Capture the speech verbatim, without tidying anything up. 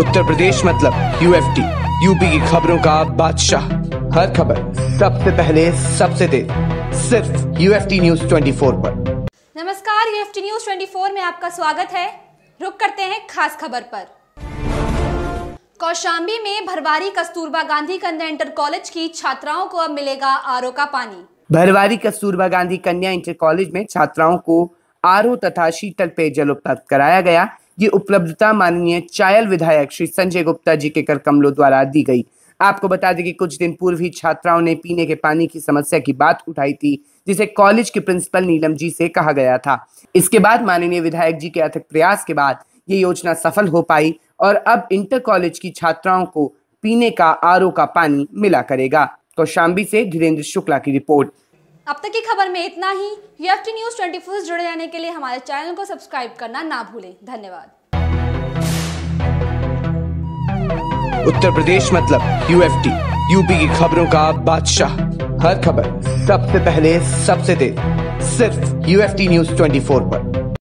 उत्तर प्रदेश मतलब UFT, UP की खबरों का बादशाह। हर खबर सबसे पहले सबसे तेज, सिर्फ यूएफटी न्यूज चौबीस पर। नमस्कार, यूएफटी न्यूज चौबीस में आपका स्वागत है। रुक करते हैं खास खबर पर। कौशाम्बी में भरवारी कस्तूरबा गांधी कन्या इंटर कॉलेज की छात्राओं को अब मिलेगा आरओ का पानी। भरवारी कस्तूरबा गांधी कन्या इंटर कॉलेज में छात्राओं को आरओ तथा शीतल पेयजल उपलब्ध कराया गया। ये उपलब्धता माननीय चायल विधायक श्री संजय गुप्ता जी के कर कमलों द्वारा दी गई। आपको बता दें कि कुछ दिन पूर्व ही छात्राओं ने पीने के पानी की समस्या की बात उठाई थी, जिसे कॉलेज के प्रिंसिपल नीलम जी से कहा गया था। इसके बाद माननीय विधायक जी के अथक प्रयास के बाद ये योजना सफल हो पाई और अब इंटर कॉलेज की छात्राओं को पीने का आरओ का पानी मिला करेगा। कौशाम्बी से धीरेन्द्र शुक्ला की रिपोर्ट। अब तक की खबर में इतना ही। यूएफटी न्यूज चौबीस से जुड़े रहने के लिए हमारे चैनल को सब्सक्राइब करना ना भूलें। धन्यवाद। उत्तर प्रदेश मतलब यूएफटी, यूपी की खबरों का बादशाह। हर खबर सबसे पहले सबसे तेज, सिर्फ यूएफटी न्यूज चौबीस पर।